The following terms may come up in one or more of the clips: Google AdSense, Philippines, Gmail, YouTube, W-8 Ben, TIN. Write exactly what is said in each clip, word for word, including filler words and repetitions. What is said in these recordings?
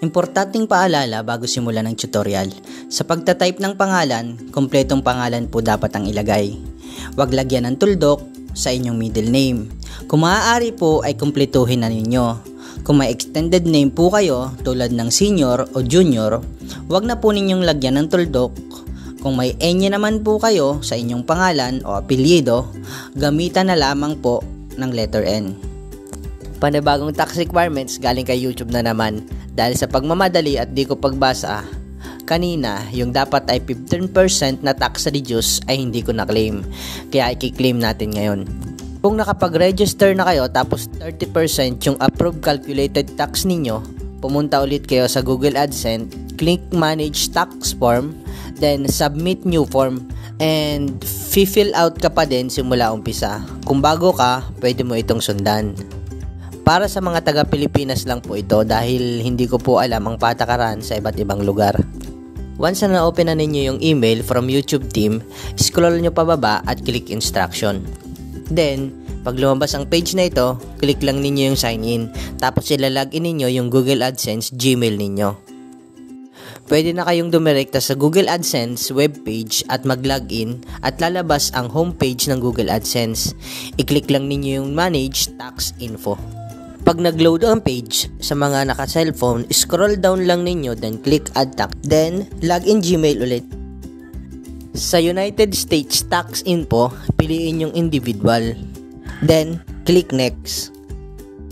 Importanteng paalala bago simulan ng tutorial. Sa pagtatype ng pangalan, kumpletong pangalan po dapat ang ilagay. Huwag lagyan ng tuldok sa inyong middle name. Kung maaari po ay kumpletuhin na ninyo. Kung may extended name po kayo tulad ng senior o junior, huwag na po ninyong lagyan ng tuldok. Kung may enya naman po kayo sa inyong pangalan o apelyido, gamitan na lamang po ng letter N. Panibagong tax requirements galing kay YouTube na naman. Dahil sa pagmamadali at di ko pagbasa kanina, yung dapat ay fifteen percent na tax reduce ay hindi ko na-claim. Kaya i-claim natin ngayon. Kung nakapag-register na kayo tapos thirty percent yung approved calculated tax ninyo, pumunta ulit kayo sa Google AdSense, click Manage Tax Form, then Submit New Form, and fill out ka pa din simula umpisa. Kung bago ka, pwede mo itong sundan. Para sa mga taga-Pilipinas lang po ito dahil hindi ko po alam ang patakaran sa iba't ibang lugar. Once na na-open na ninyo yung email from YouTube team, scroll nyo pababa at click Instruction. Then, pag lumabas ang page na ito, click lang ninyo yung sign in. Tapos ilalagin ninyo yung Google AdSense Gmail ninyo. Pwede na kayong dumirekta sa Google AdSense webpage at mag-login at lalabas ang homepage ng Google AdSense. I-click lang ninyo yung Manage Tax Info. Pag nag-load ang page, sa mga naka-cellphone, scroll down lang ninyo then click Add Tax. Then, login Gmail ulit. Sa United States Tax Info, piliin yung individual. Then, click Next.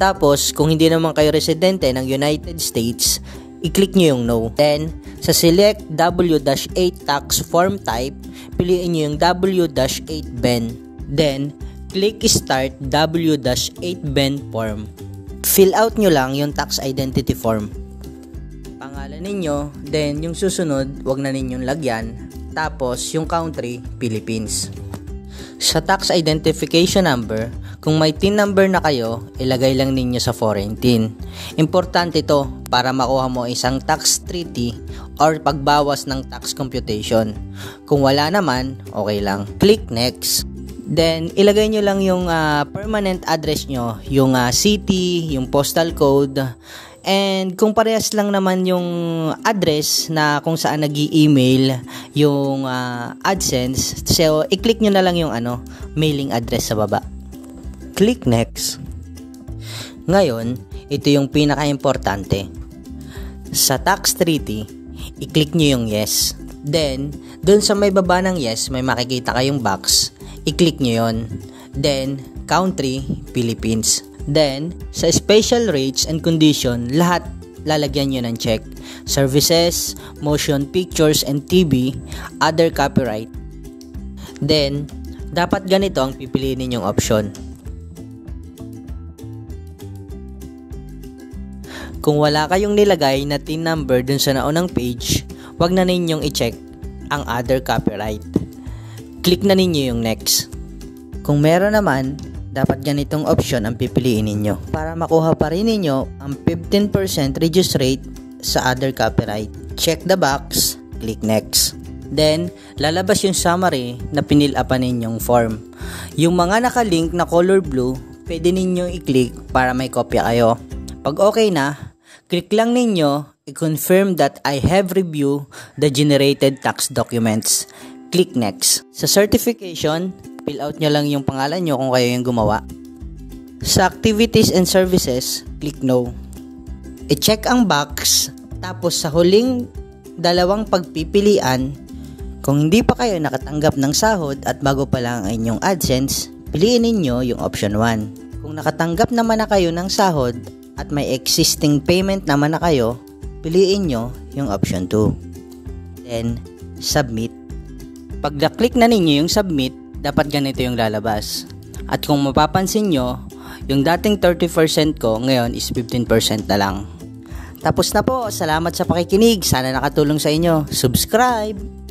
Tapos, kung hindi naman kayo residente ng United States, i-click nyo yung No. Then, sa Select W eight Tax Form Type, piliin nyo yung W eight Ben. Then, click Start W eight Ben Form. Fill out nyo lang yung Tax Identity Form. Pangalan ninyo, then yung susunod, wag na ninyong lagyan. Tapos, yung country, Philippines. Sa tax identification number, kung may T I N number na kayo, ilagay lang ninyo sa foreign T I N. Importante ito para makuha mo isang tax treaty or pagbawas ng tax computation. Kung wala naman, okay lang. Click Next. Then, ilagay nyo lang yung uh, permanent address nyo, yung uh, city, yung postal code. And kung parehas lang naman yung address na kung saan nag-i-email yung uh, AdSense, so i-click nyo na lang yung ano, mailing address sa baba. Click Next. Ngayon, ito yung pinaka-importante. Sa Tax Treaty, i-click nyo yung Yes. Then, dun sa may baba ng Yes, may makikita kayong box. I-click nyo yun. Then, Country, Philippines. Then, sa special rates and condition, lahat lalagyan nyo ng check. Services, motion pictures and T V, other copyright. Then, dapat ganito ang pipiliin ninyong option. Kung wala kayong nilagay na T I N number dun sa naunang page, wag na ninyong i-check ang other copyright. Click na ninyo yung Next. Kung meron naman, dapat ganitong option ang pipiliin ninyo para makuha pa rin ninyo ang fifteen percent reduce rate sa other copyright. Check the box, click Next. Then, lalabas yung summary na pinilapan ninyong form. Yung mga nakalink na color blue, pwede ninyong i-click para may kopya kayo. Pag okay na, click lang ninyo i-confirm that I have reviewed the generated tax documents. Click Next. Sa certification, fill out nyo lang yung pangalan nyo kung kayo yung gumawa. Sa activities and services, click No. I-check ang box, tapos sa huling dalawang pagpipilian, kung hindi pa kayo nakatanggap ng sahod at bago pa lang ang inyong AdSense, piliin ninyo yung option one. Kung nakatanggap naman na kayo ng sahod at may existing payment naman na kayo, piliin nyo yung option two. Then, Submit. Pag na-click na ninyo yung Submit, dapat ganito yung lalabas. At kung mapapansin nyo, yung dating thirty percent ko, ngayon is fifteen percent na lang. Tapos na po. Salamat sa pakikinig. Sana nakatulong sa inyo. Subscribe!